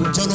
Dần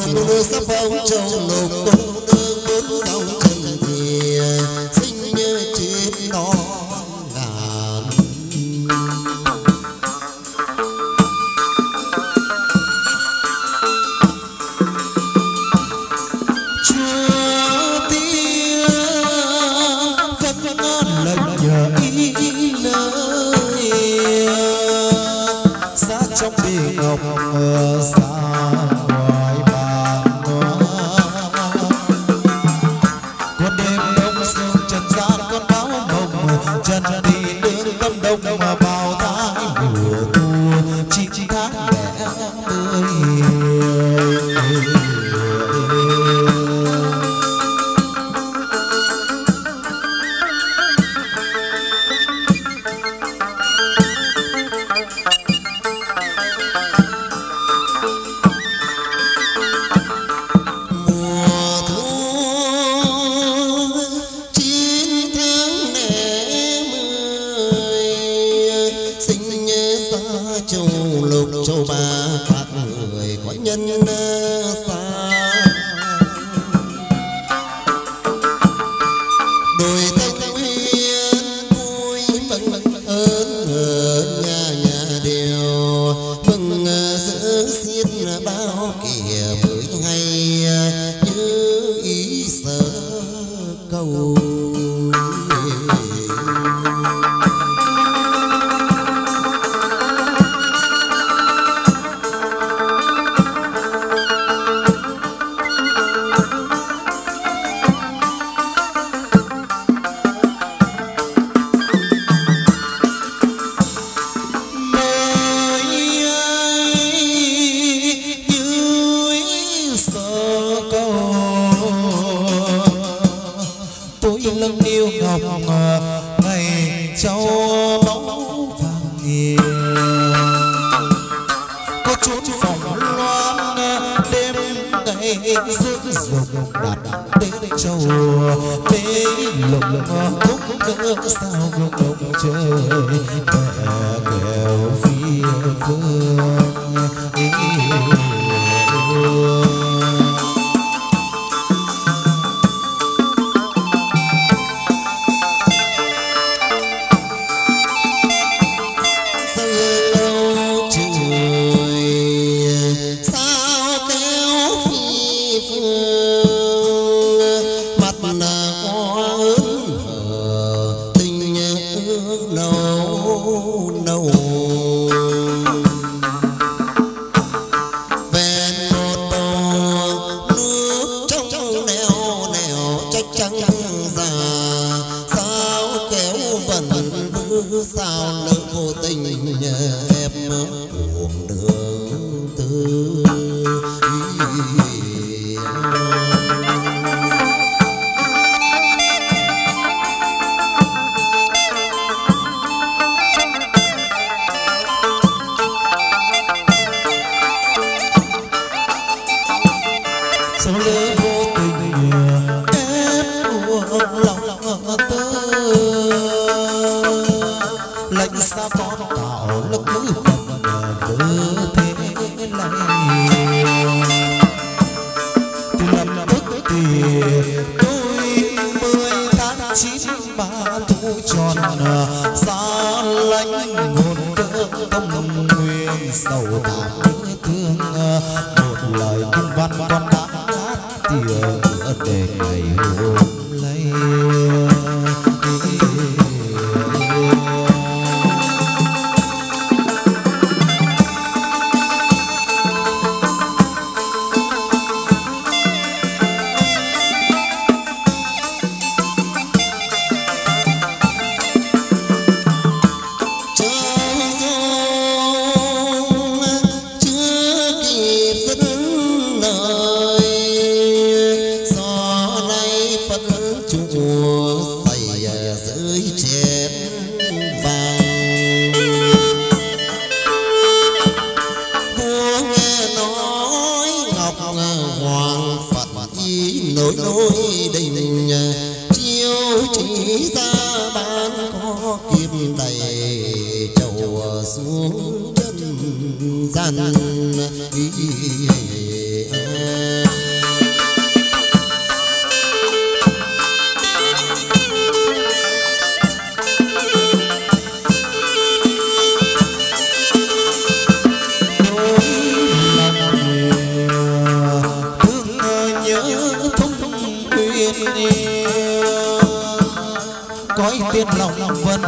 nói tiếng lòng vẫn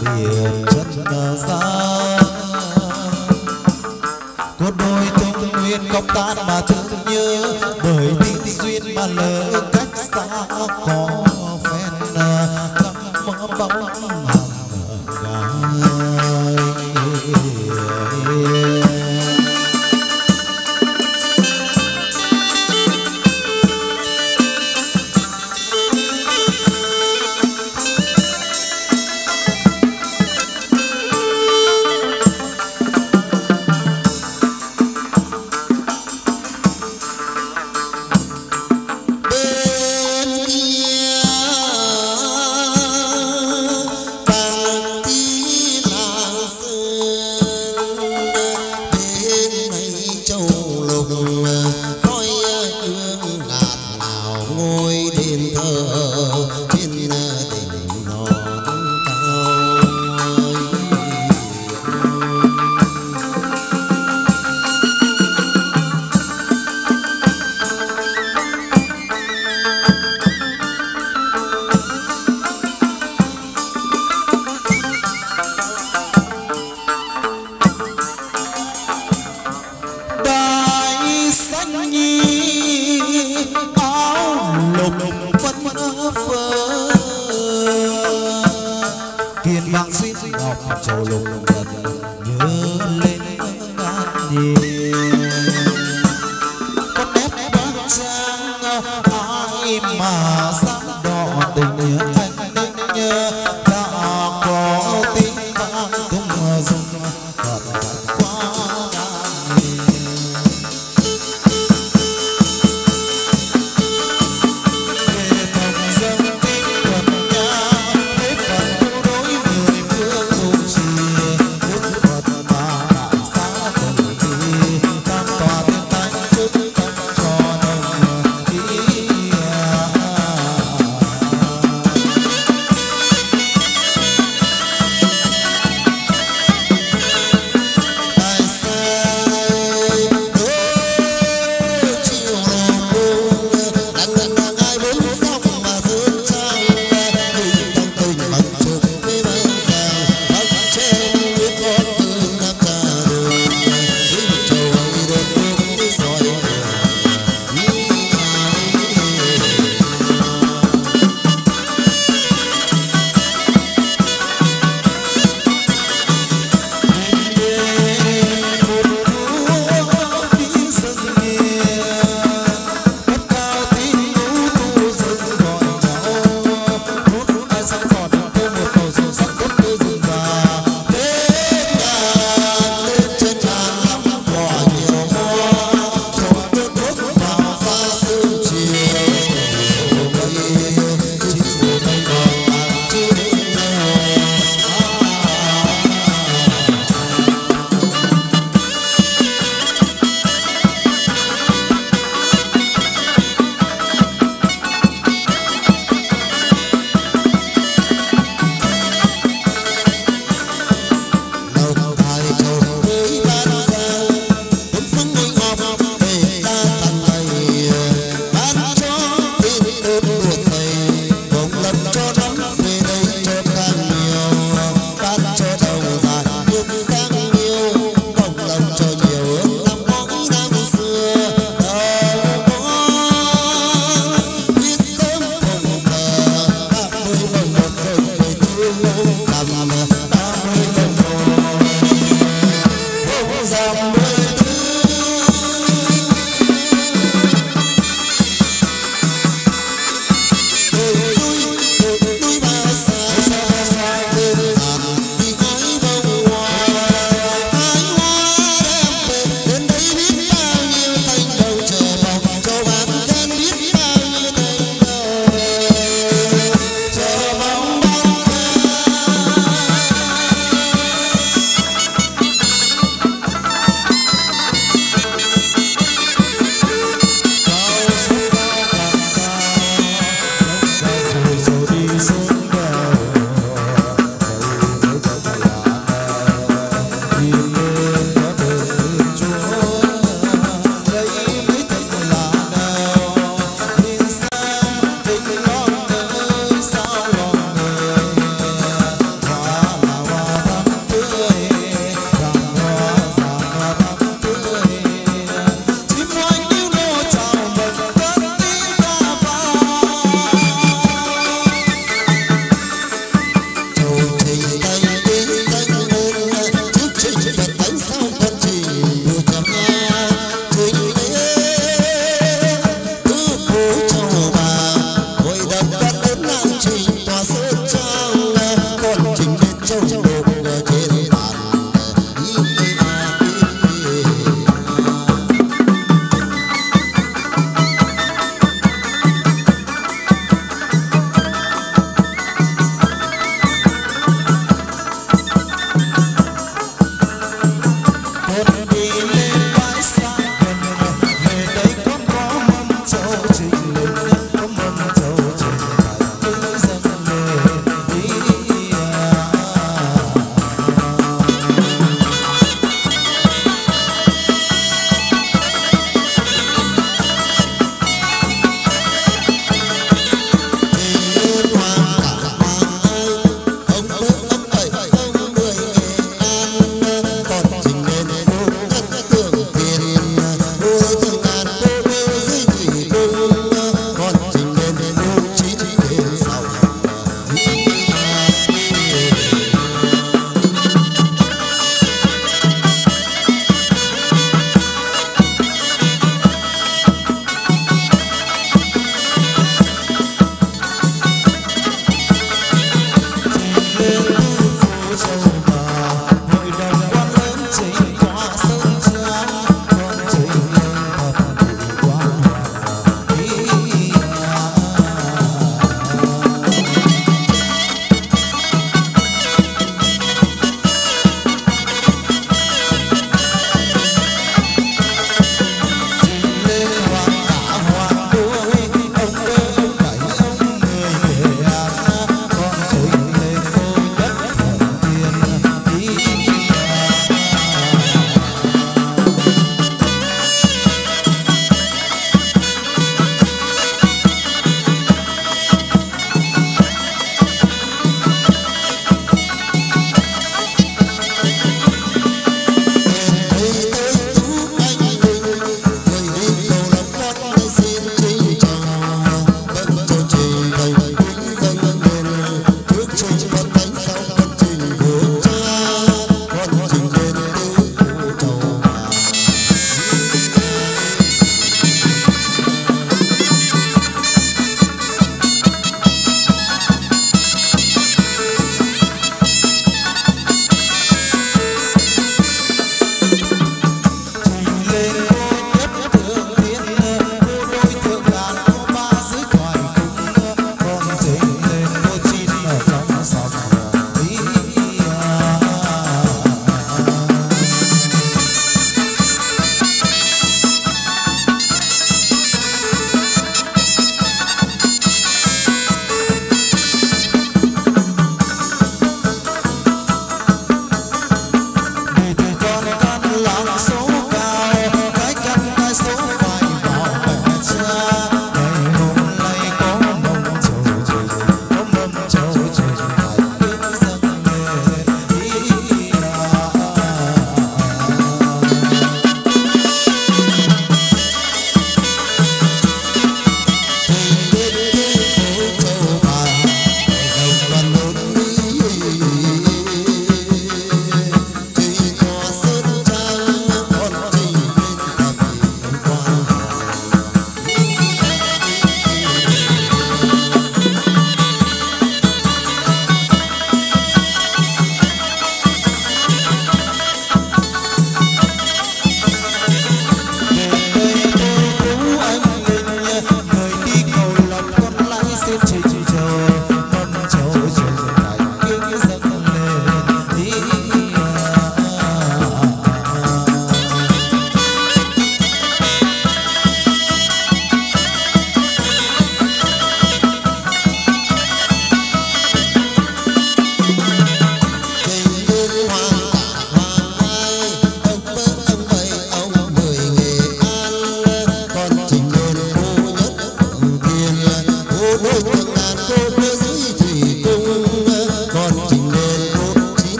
biển chất ra cuộc đời tình nguyên không tan mà thương nhớ bởi tình duyên mà lỡ cách xa có phen tâm mơ bóng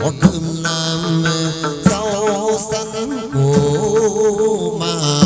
một cơm nam rau xanh của mai.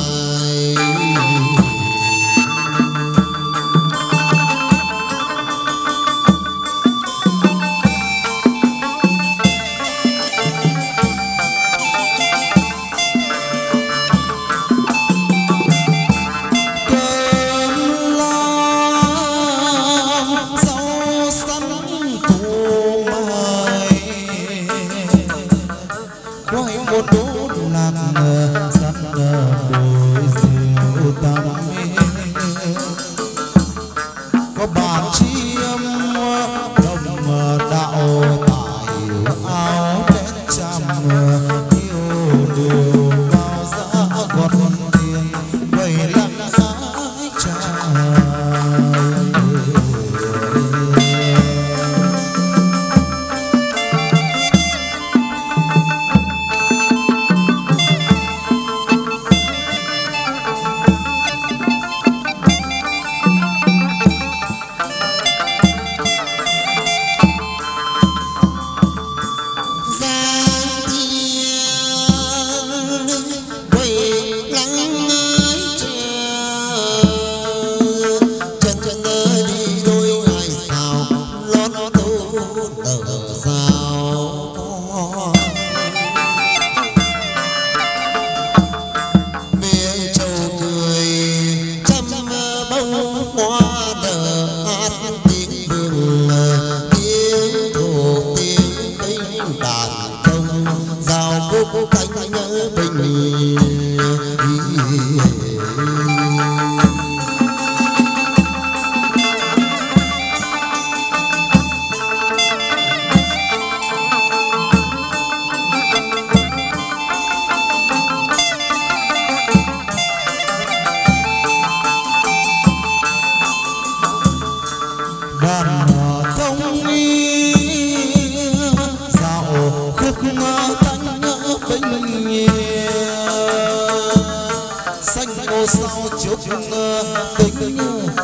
Hãy subscribe cho kênh Ghiền Mì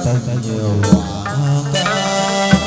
Gõ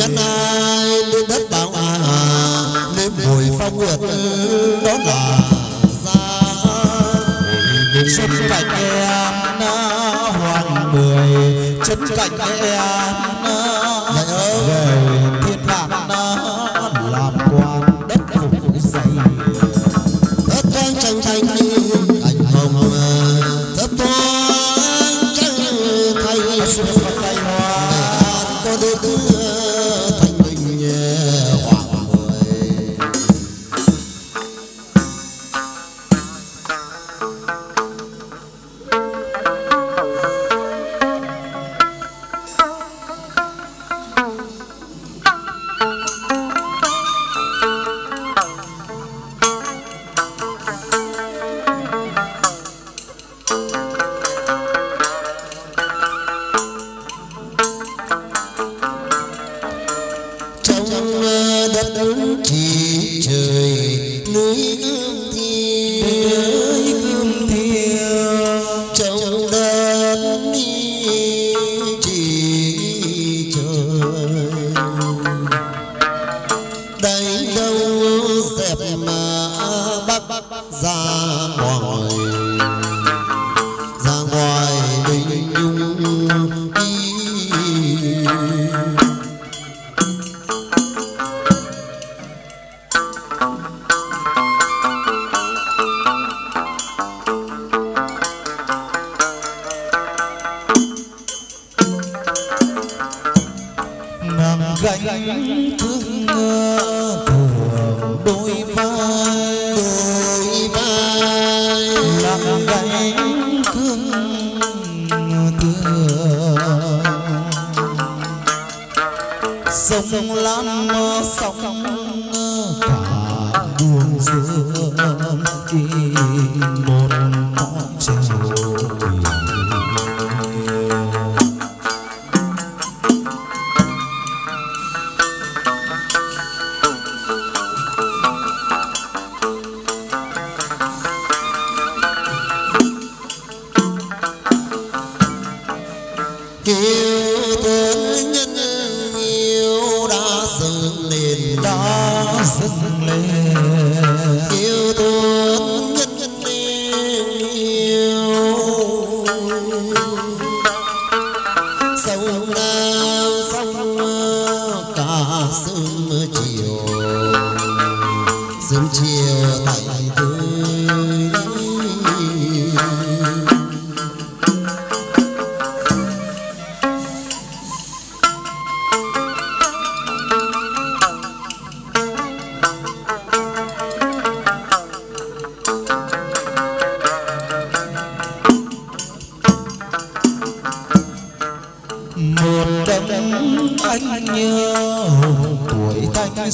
Nhân ai đến đất bảo vượt đó là ra chân cạnh em hoàng mười chân cạnh em về thiên đàng làm quan đất phủ dày đất con tranh thành thành hồng đất con tranh thành xuân thành hoa có đức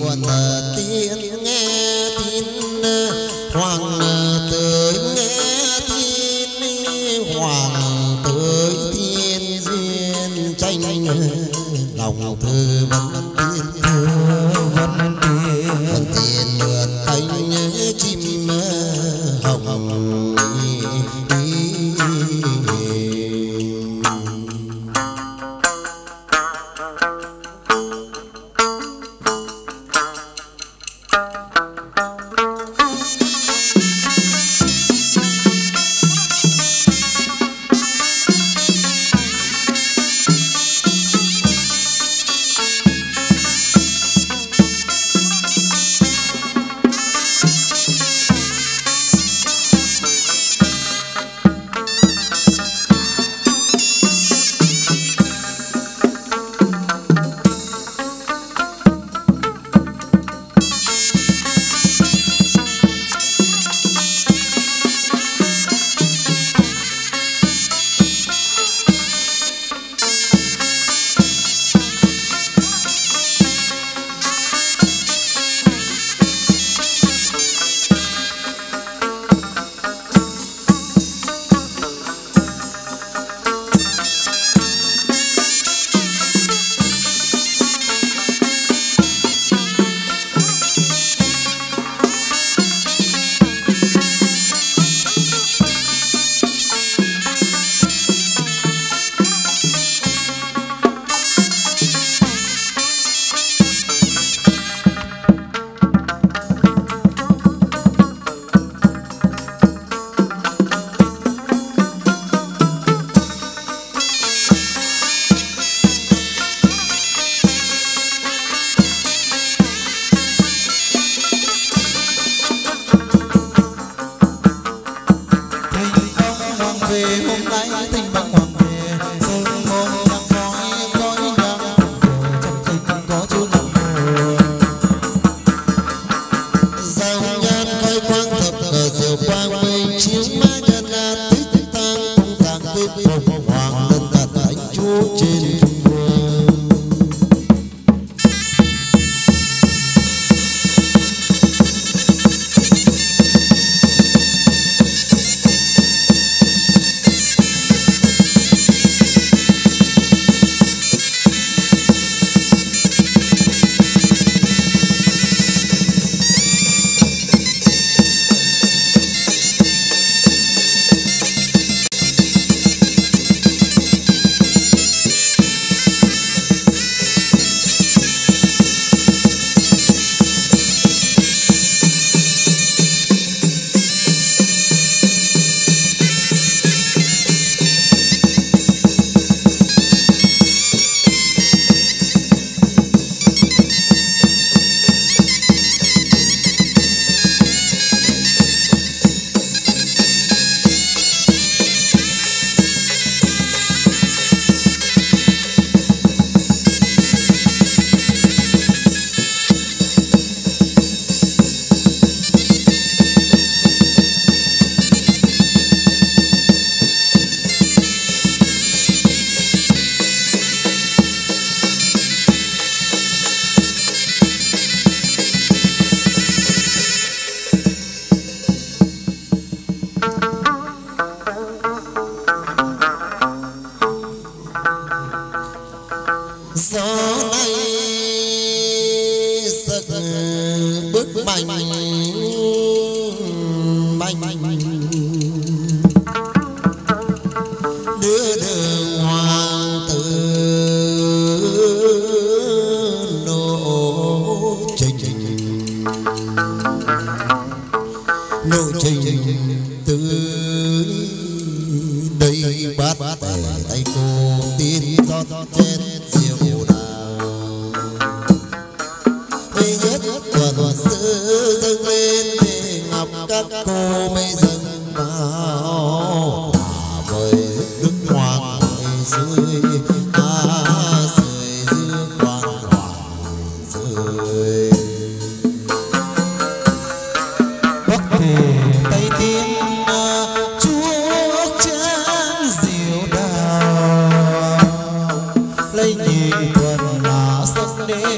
của thờ tiên nghe tin hoàng tới nghe tin hoàng tới thiên duyên tranh lòng thư vấn tiên mượn cánh chim hồng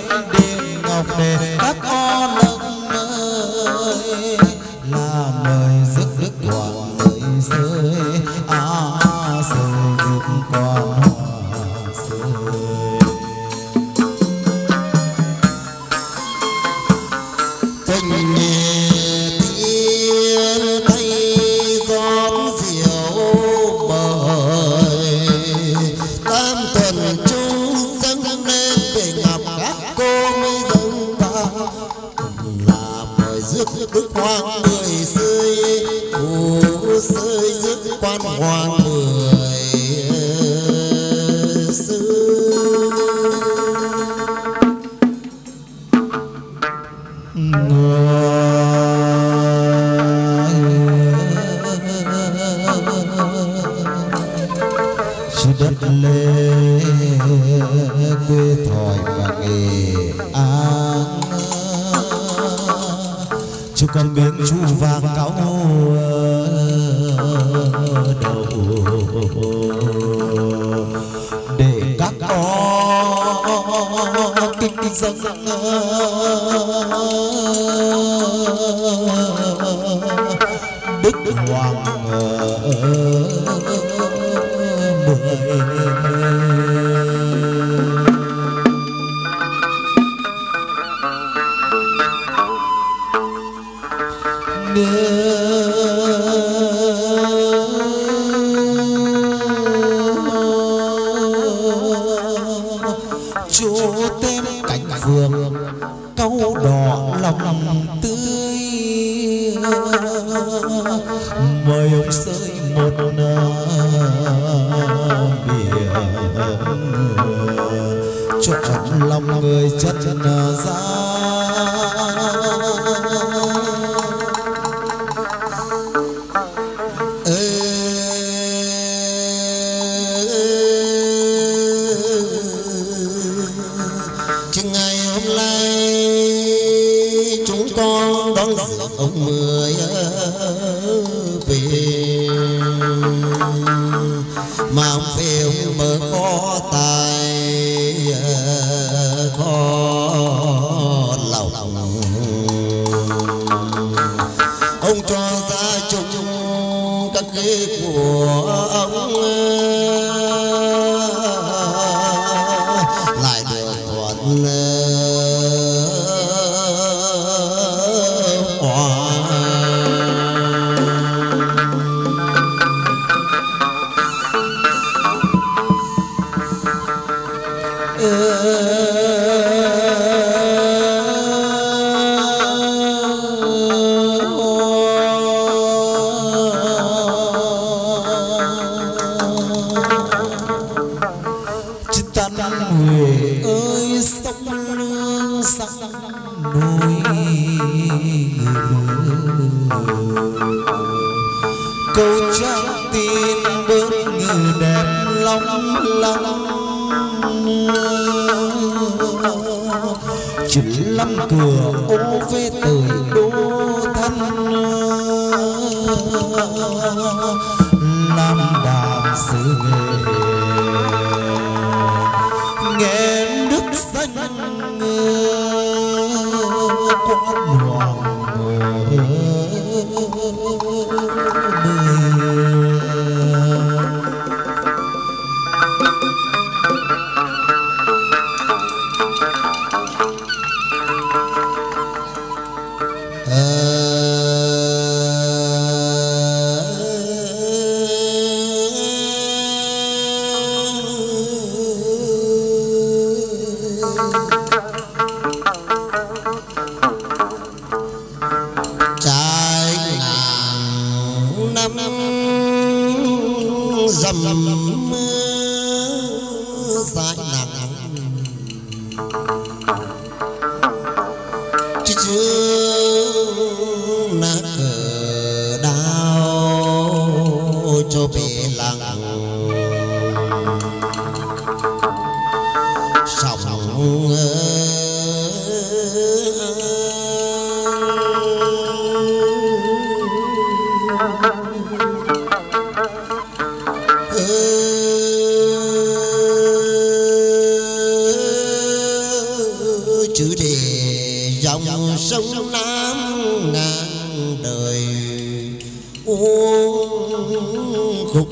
đêm ngọc để các con lộng mơ là mời giấc đức toàn người rơi á rơi dịp qua rơi tình nhẹ thiên thay gió diệu bời tam tuần chú dâng lên về ngập các cô mới dâng ta là mời rước đức hoàng người rơi ô rơi rước quan hoàng người con biến chú vàng cáo đầu để các con kinh dâng đức hoàng chủ đề dòng sông Nam ngàn đời uốn khúc.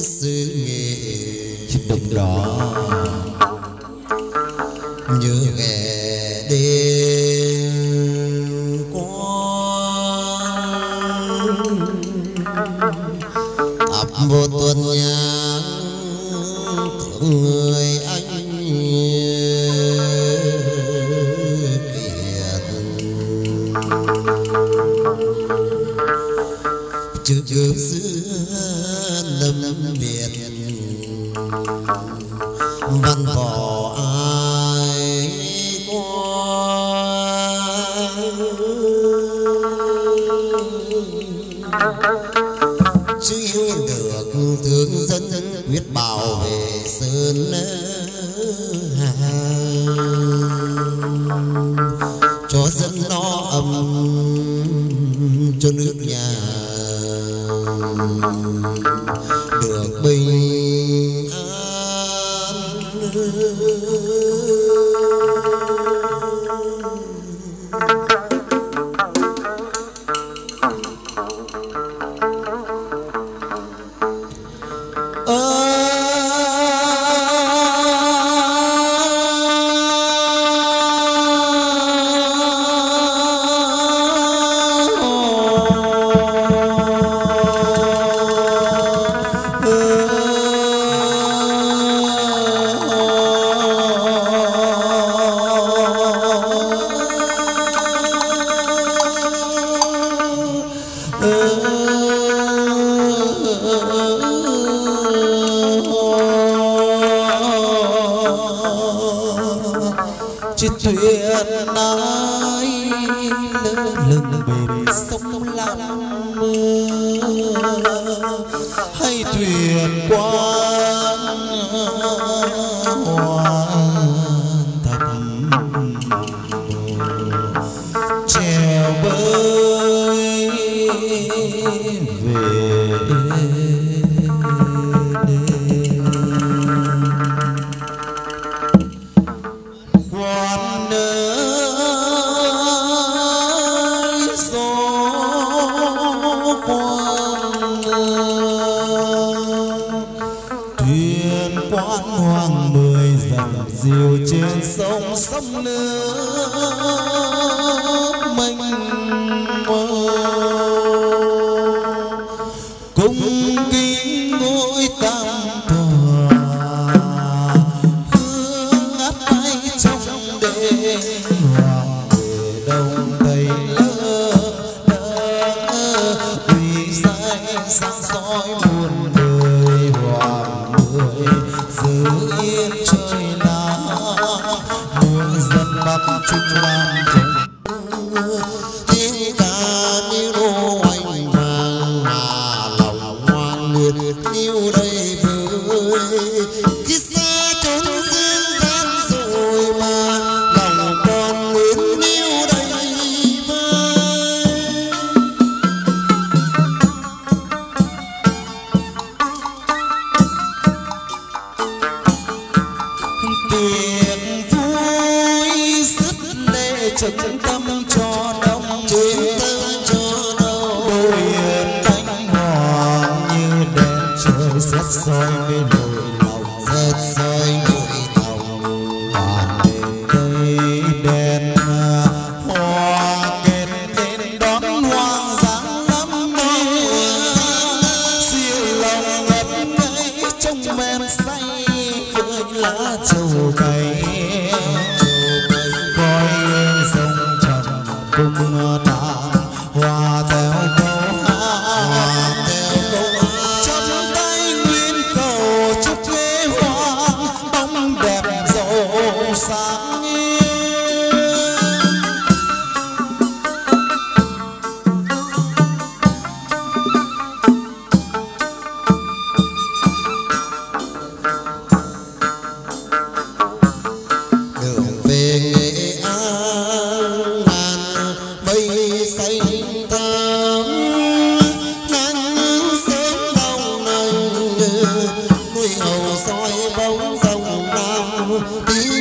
Sự nghiệp định rõ như kẻ đêm quang tập vô tuần nhang thương người anh kiệt chữ chữ xưa lâm biệt văn bỏ ai qua chứ yêu được thương dân quyết bảo vệ sơn hà cho dân nó ấm cho nước nhà được bình tiếng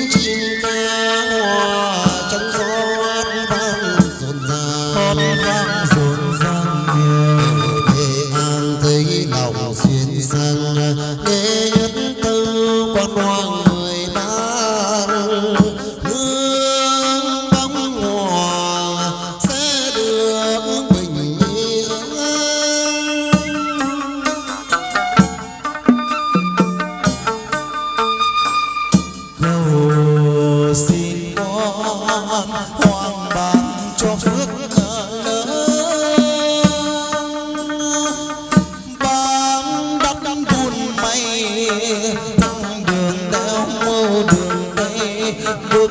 chim ca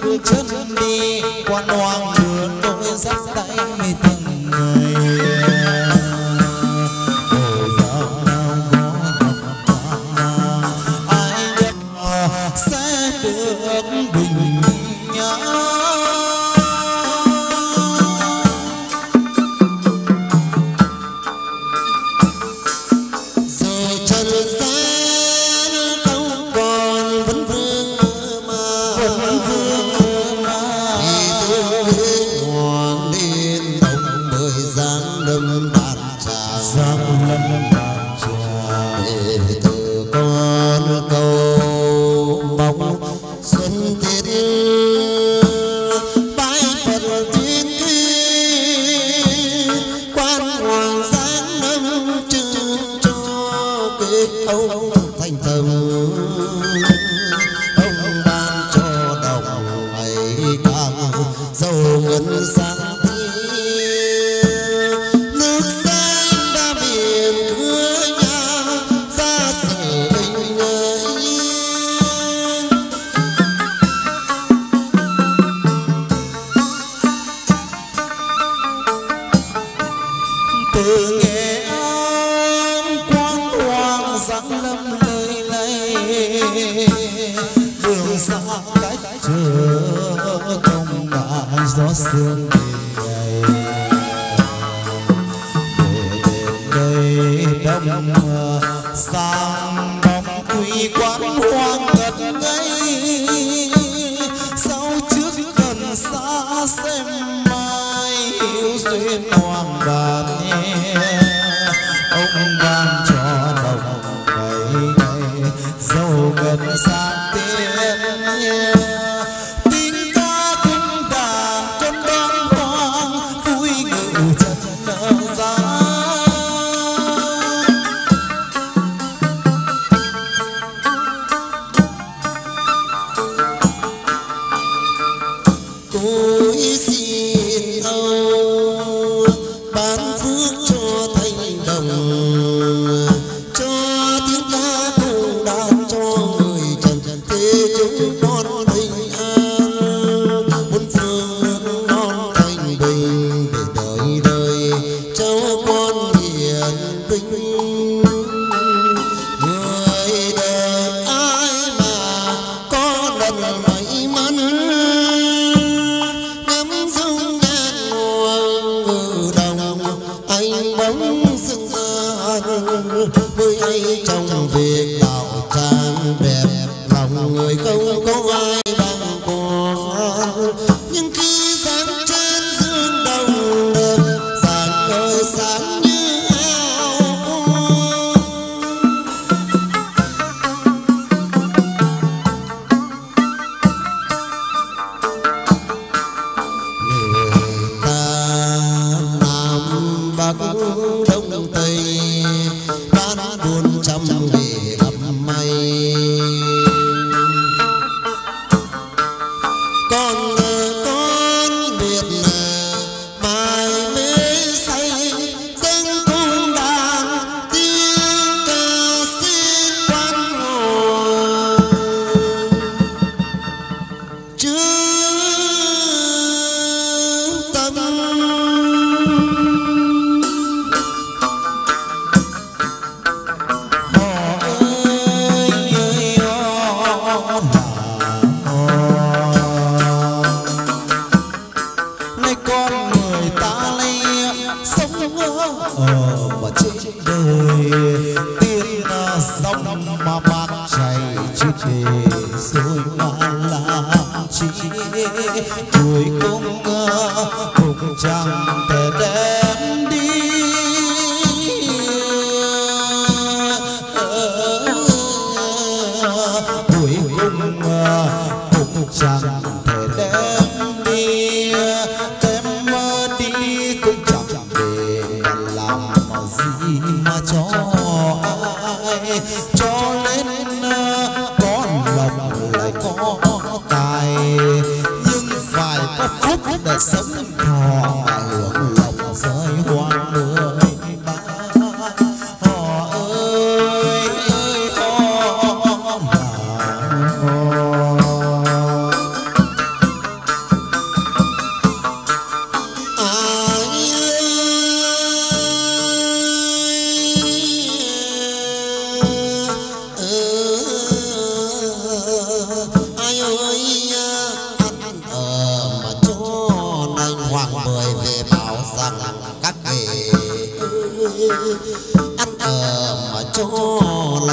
bước chân đi qua hoang đường tôi dắt tay mê thằng người đời giàu nào có thật ta ai biết sẽ được bình an.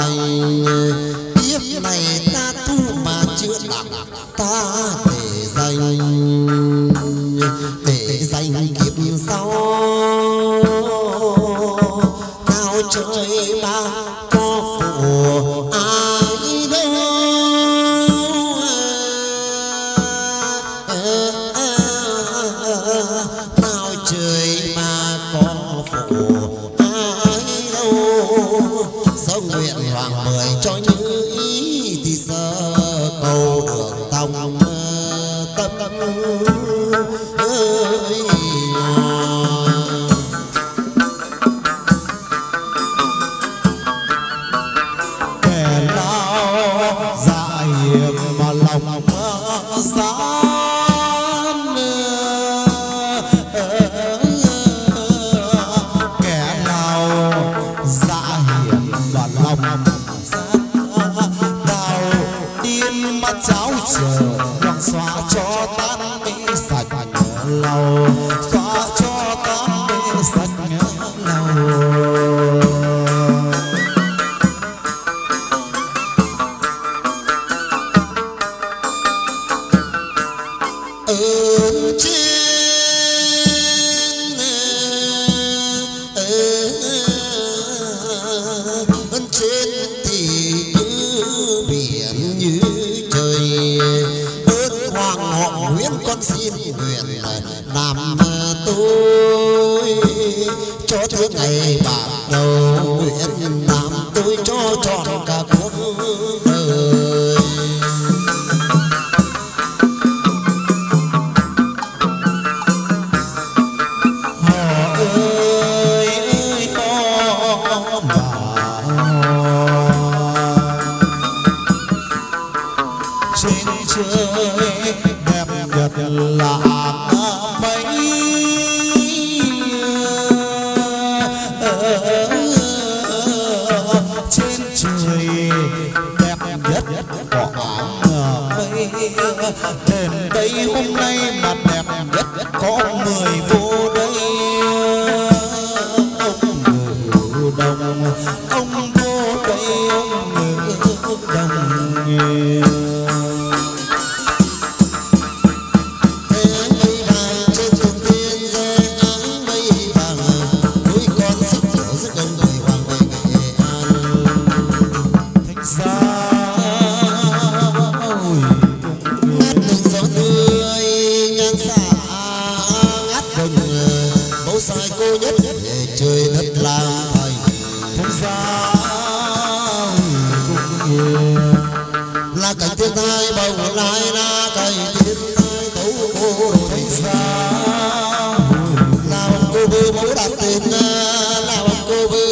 anh kiếp này ta tu mà chưa đạt ta để dành kiếp sau cao trời ba có phụ ai đâu cao trời ba có phụ do nguyện hoàng mười cho như ý thì giờ cầu được tòng tâm ơi kẻ nào dại mà lòng xa cháu chờ lòng xóa cho tan mê sạch lầu xóa cho tan mê sạch lầu con xin nguyện làm tôi cho tới ngày bạc đầu nguyện làm tôi cho tròn cả cuộc đời họ ơi ơi to bà trên trời là mấy trên trời đẹp nhất của mấy đền đây hôm nay mà đẹp nhất có người vô đây ông ngự đồng ông vô đây ông ngự đồng là cảnh thiên thai bồng lai là cảnh thiên thai tấu cô thấy xa là bằng cô bư mỗi đặt tên là bằng cô bư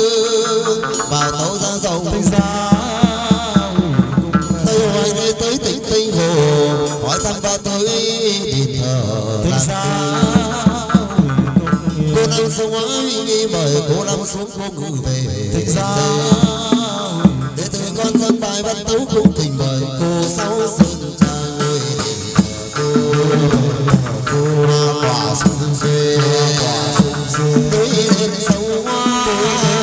vào tấu ra dầu thấy xa tây hoài nơi tới tỉnh tinh hồ hỏi thăm ba tới thì thở thấy xa cô năm sông ái mời cô năm xuống cô ngự về thấy xa con dân bài văn tấu cũng tình mời cô sáu sơn cha người cô quả sung dê tôi lên sâu hoa tôi về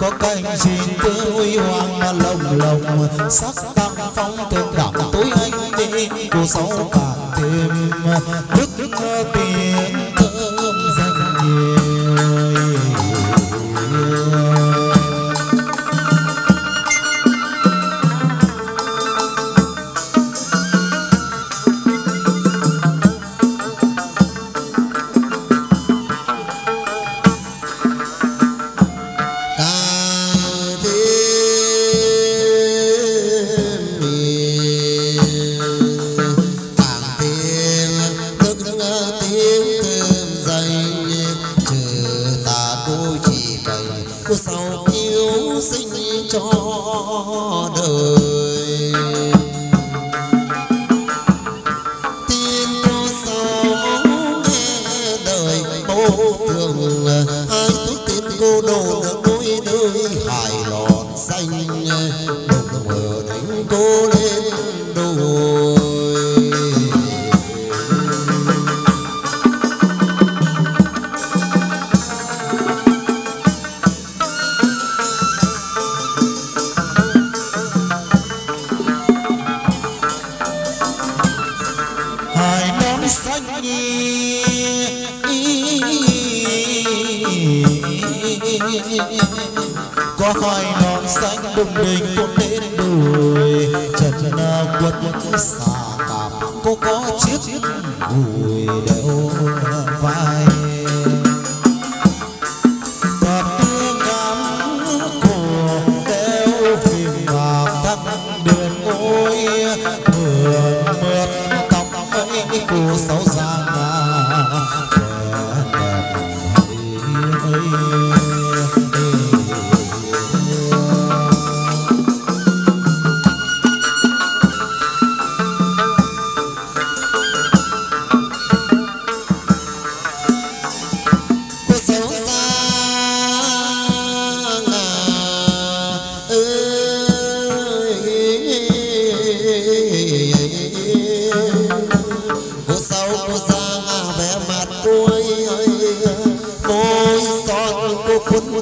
có cành xin tư huy hoàng mà lồng lồng sắc tam phong thượng đẳng tối anh đi cô sáu cả thêm đức tiếng thơm dành người thương, ai thích tên cô đồ núi nơi hải lọt xanh, đồng bờ đánh cô lên đồi. Hải non xanh có khoai non xanh đồng đình cũng đến đùi trần quật xà cạp cô có chiếc gùi đeo vai cặp đưa ngắm cổ đeo phim vào thăng đường môi mượn mượt tóc mấy cô sáu giang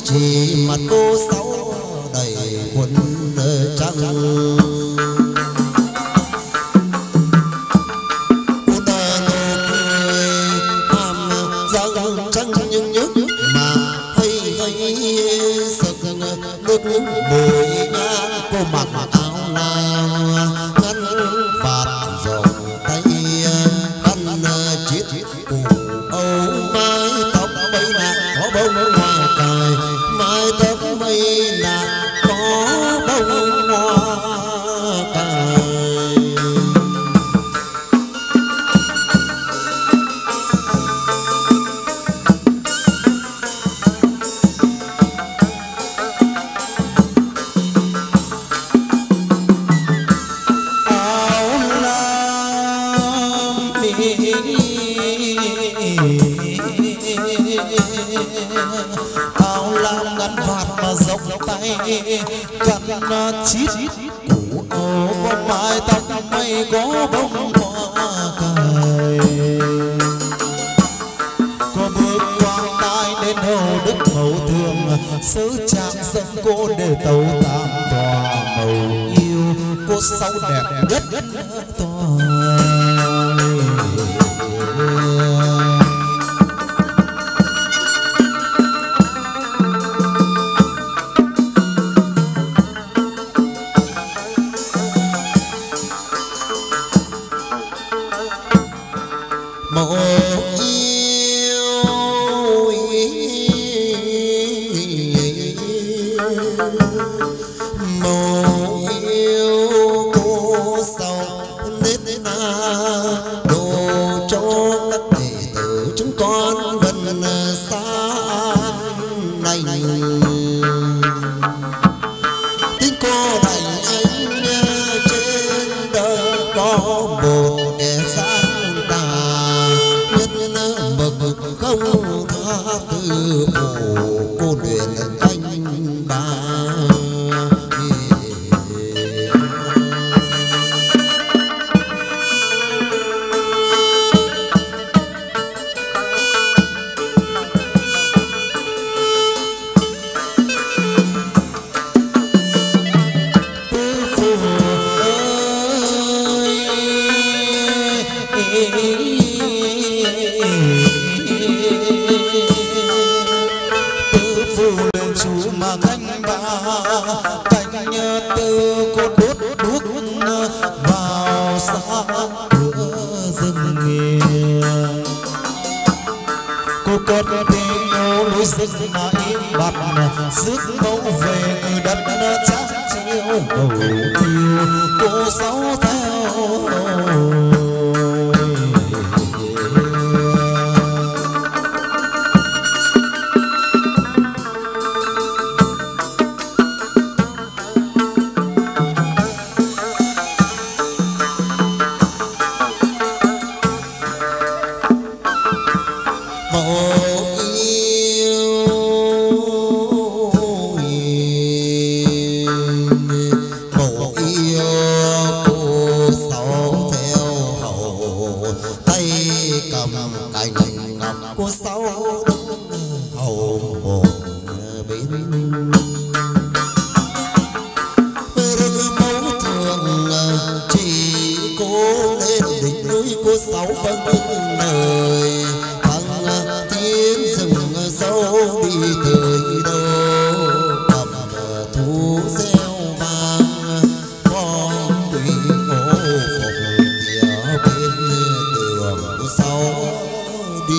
chỉ mặt cô sáu đầy quần trắng, cô ta nụ cười hàm răng trắng nhưng nhức mà hay hay sực nước nước bụi ngang cô mặc mà áo lao ngắn bạt rộng tay khăn chiếc cù âu mái tóc bay là có bông hoa cài. Áo lao ngắn vạt mà dọc tay cắn chít củ áo bông mai tóc mây có bông hoa cài, có bước quang tai đến hầu đức hậu thường sứ trang dân cô để tàu tam tòa màu yêu cô sáu đẹp nhất tòa. Màu yêu màu yêu cô sao nết na đồ cho các đệ tử chúng con gần xa này tiếng cô đành anh trên đời có một kẻ sáng tà không tha từ khổ cô luyện canh ba. Cánh tư cô đốt đuốc vào xa cửa rừng nghèo, cô cất tiếng ngô núi rừng mà im bặt rước mẫu về người đất chắc chiêu bầu thiêu cô sáu theo. Oh, đi tới đâu cầm thú gieo vang, con quỷ ngô phục kia bên tường sau đi.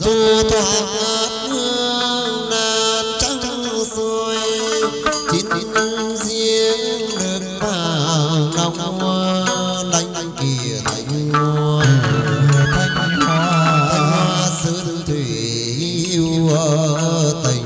dù thoáng ngát hương ngàn trăng xuôi chín riêng được vào lòng hoa đánh kia thành hoa sơn thủy yêu tình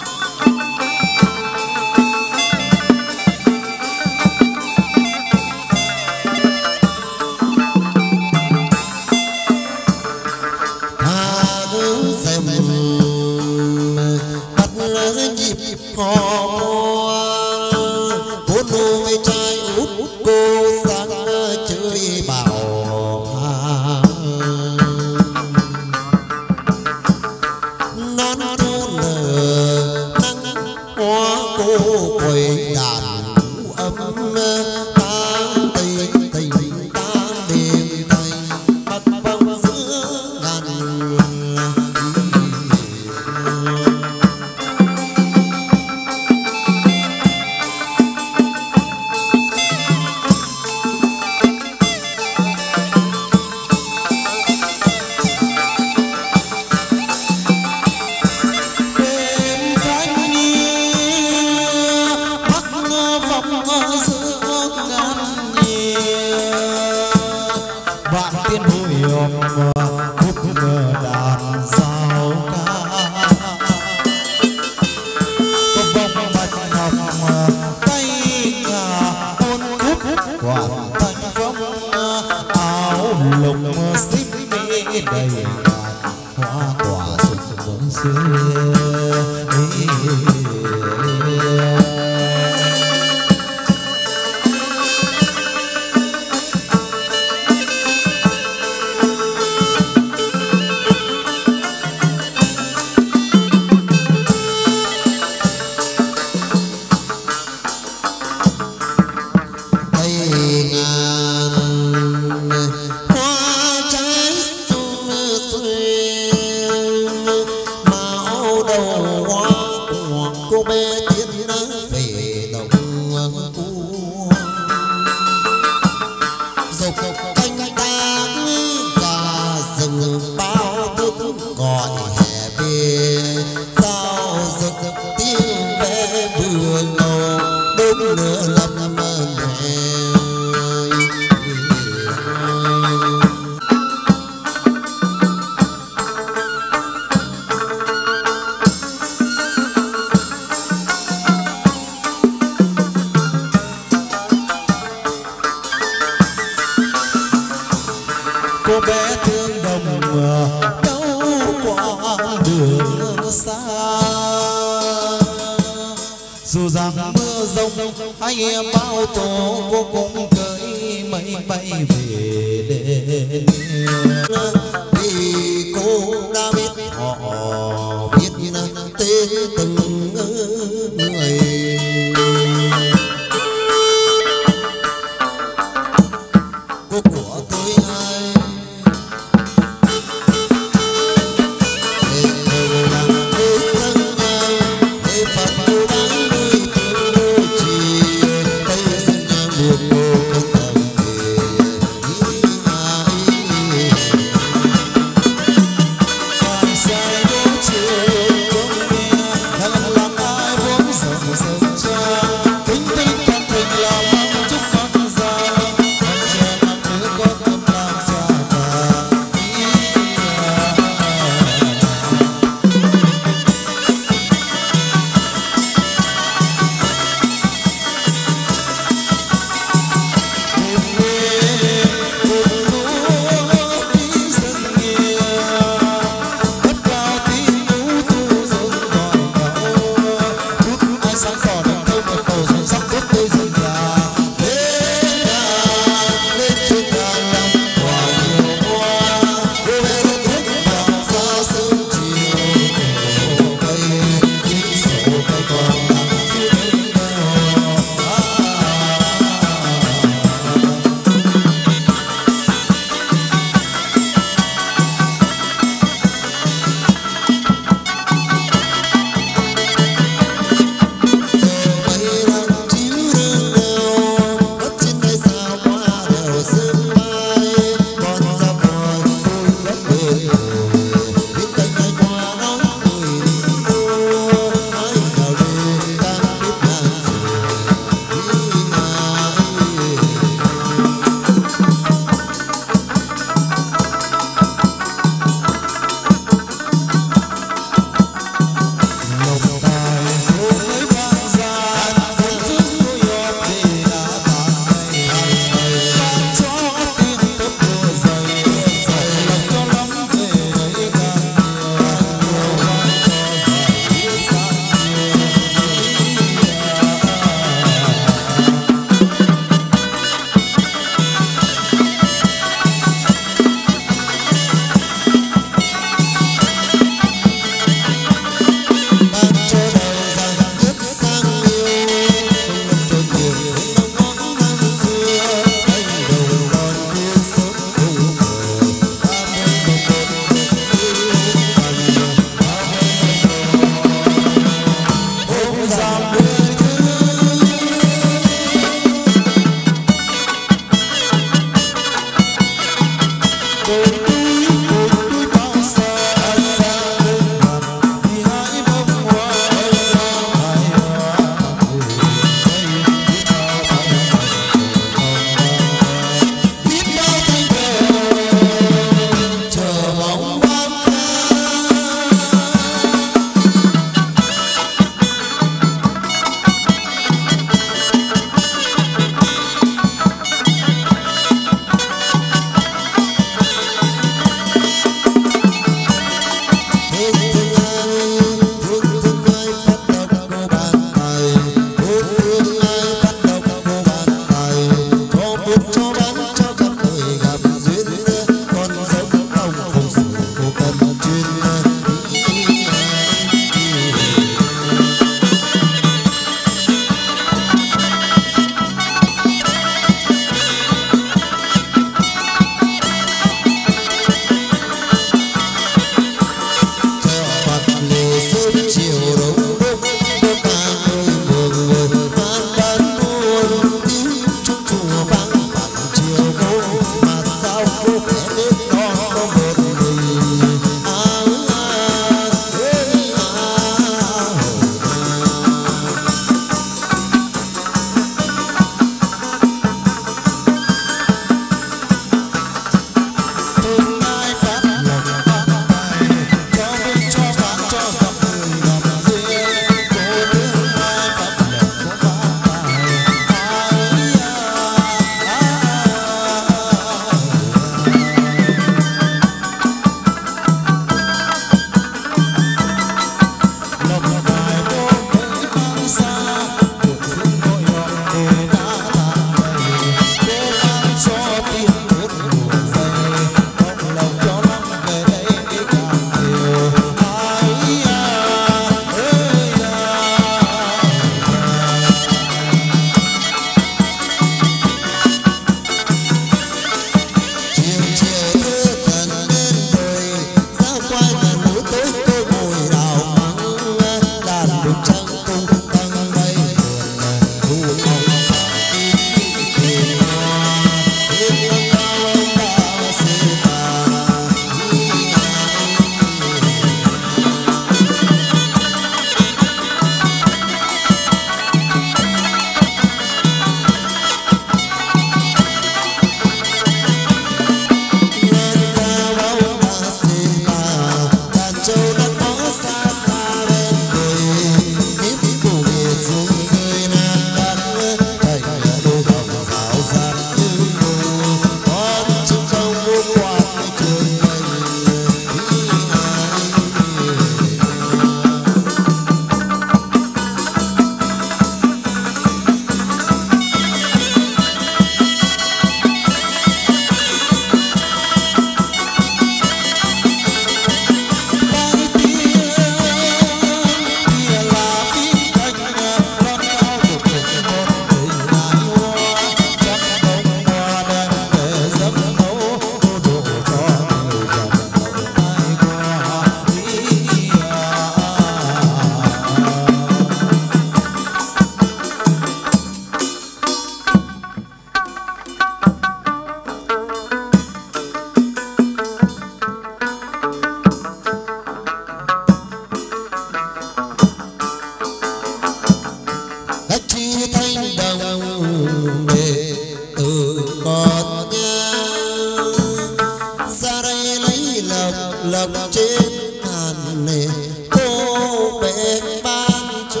lập trên ngàn nề cô bé ban cho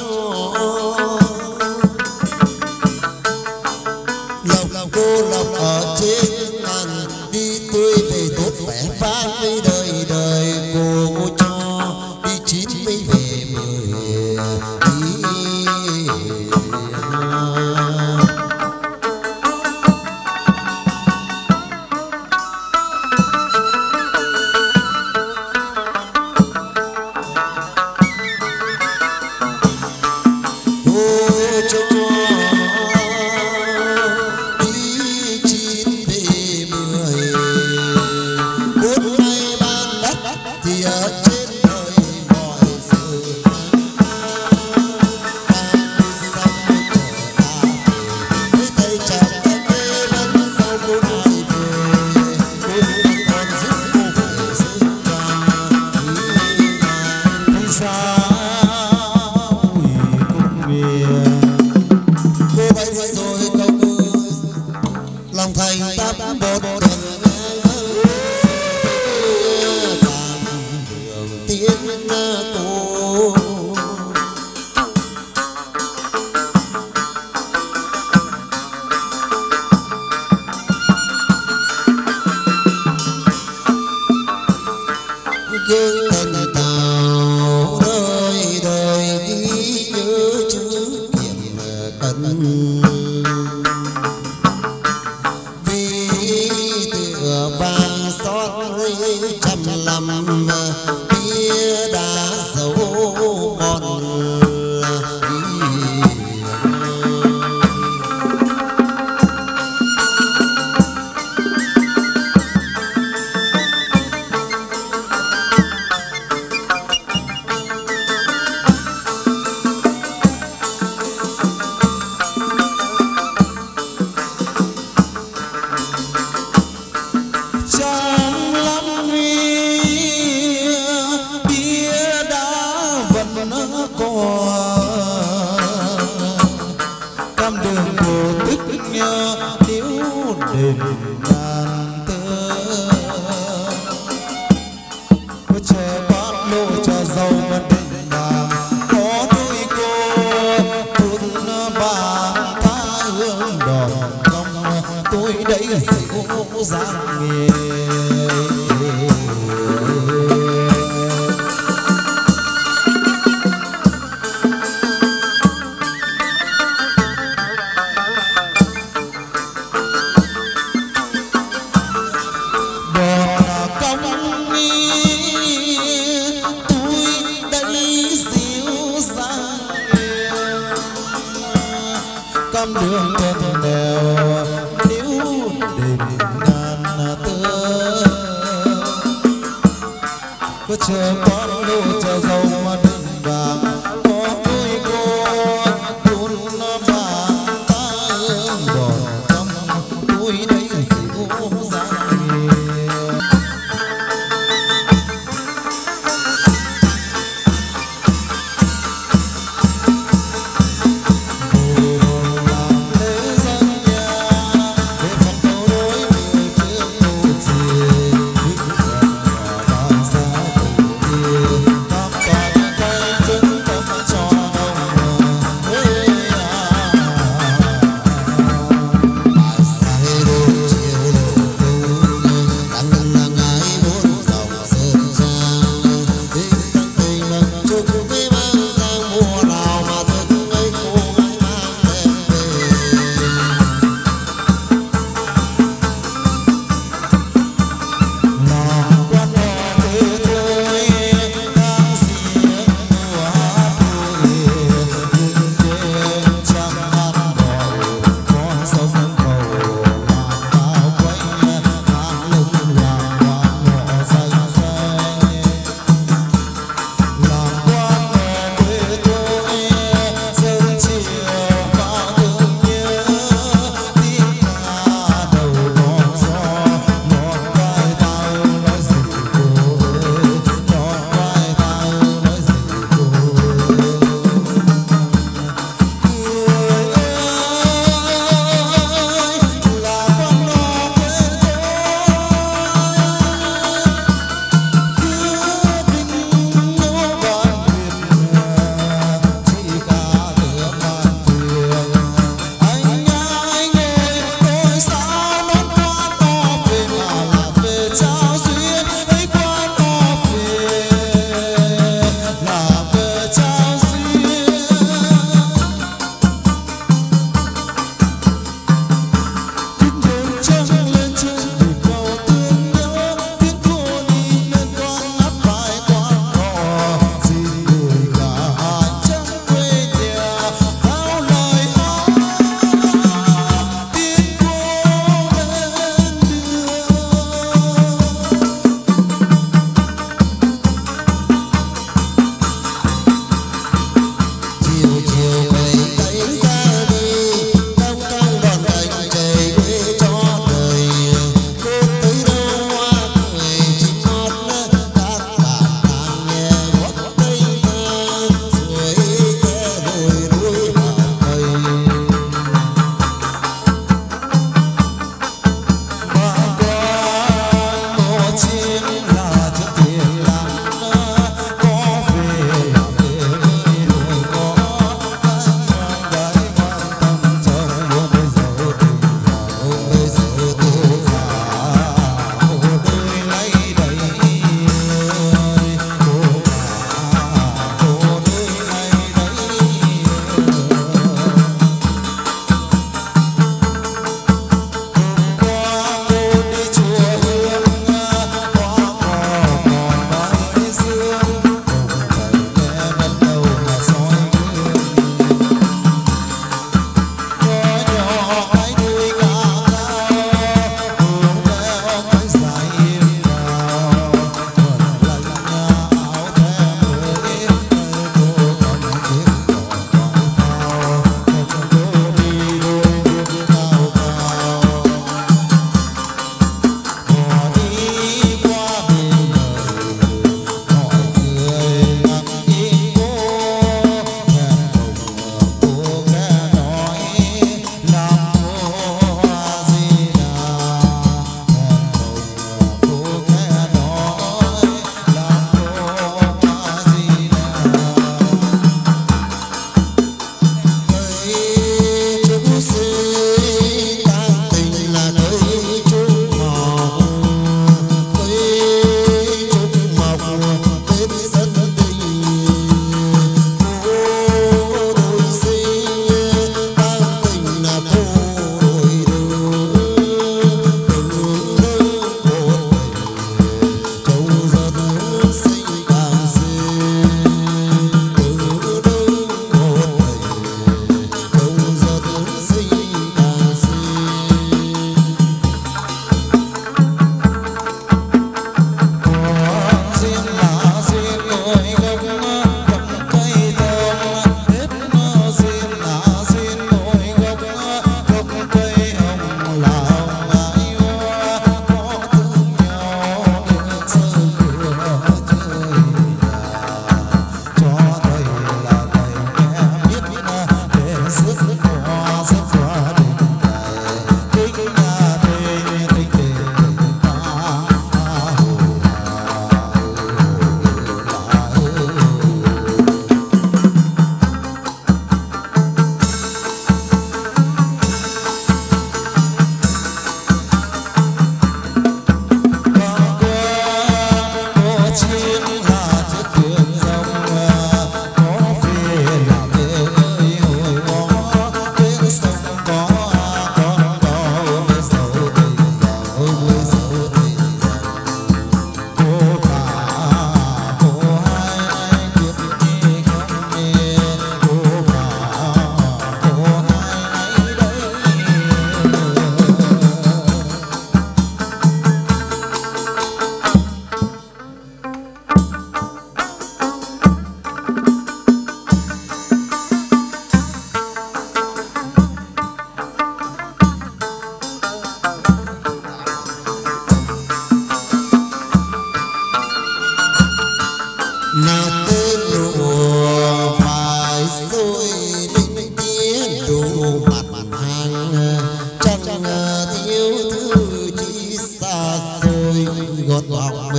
lộc cô lộc ở trên ngàn đi tươi về tốt vẻ vang với đời đời cô cho đi 90 về 10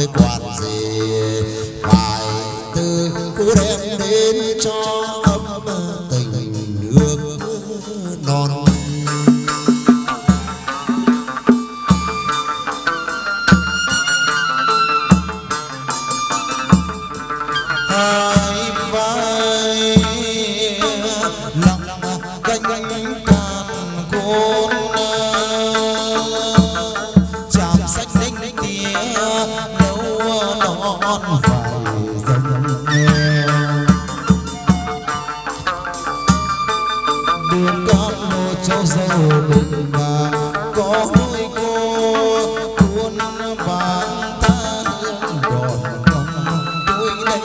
với quạt gì phải tư cứ đem đến cho ấm tình nước non. Hai vai lặng cánh cạn khô chạm sách ninh tía nấu non phải dâng nghe đưa con nô cháu dâu mình bà có nuôi cô cuốn bán ta hương đòn con tôi đây.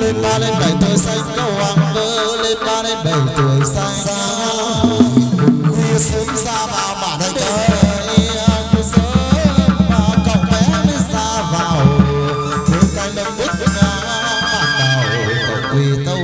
Lên ba lên bảy tuổi xanh câu hoàng vơ, lên ba lên bảy tuổi xanh khuya sớm ra vào bản đời đời khuya sớm mà cậu bé mới ra vào thế cái lâm bút ngã mặt đào cậu quỳ tâu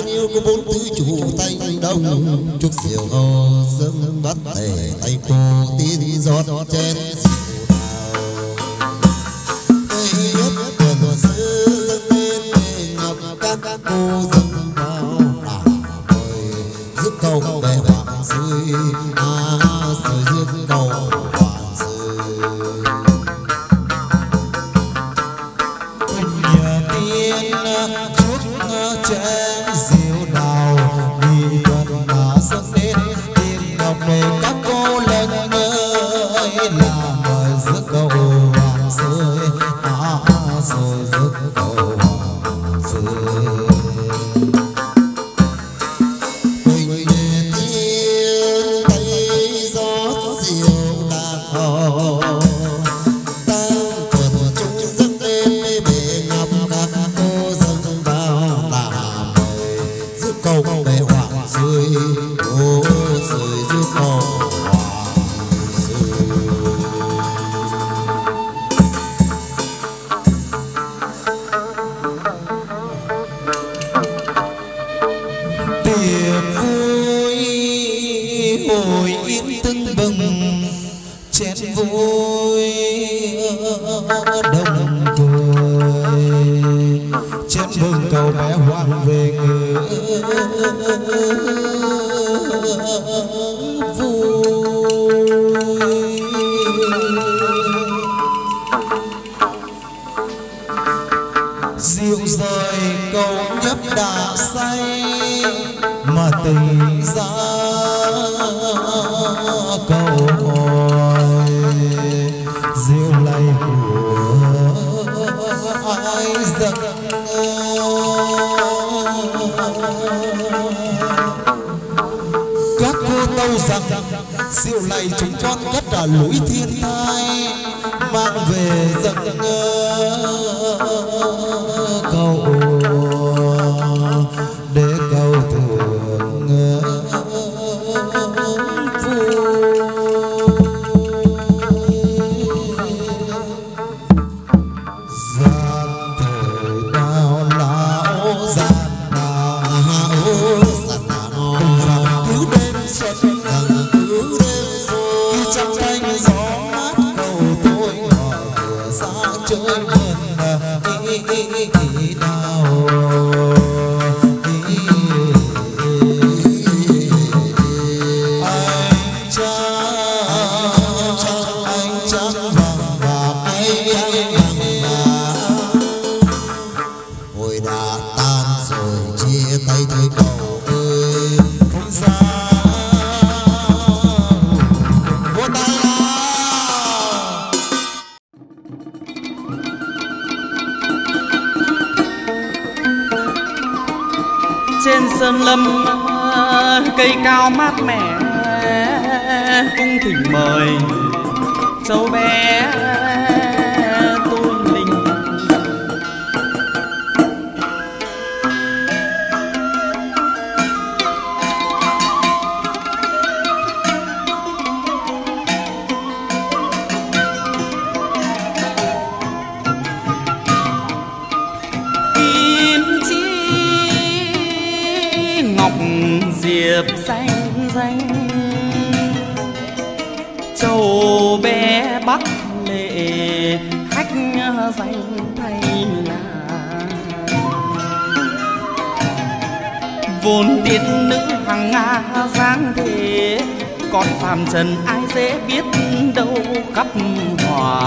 thương yêu có bốn thứ chủ tay đông, chúc diều hâu sớm bắt thể tay cô tin giọt trên sầu đào. Cây yết tuần xưa dâng lên ngập các cô dâng bao đảo mời giúp cầu bè hoàng dưới sợi dứt cầu hoàng dưới. Trần ai dễ biết đâu khắp hòa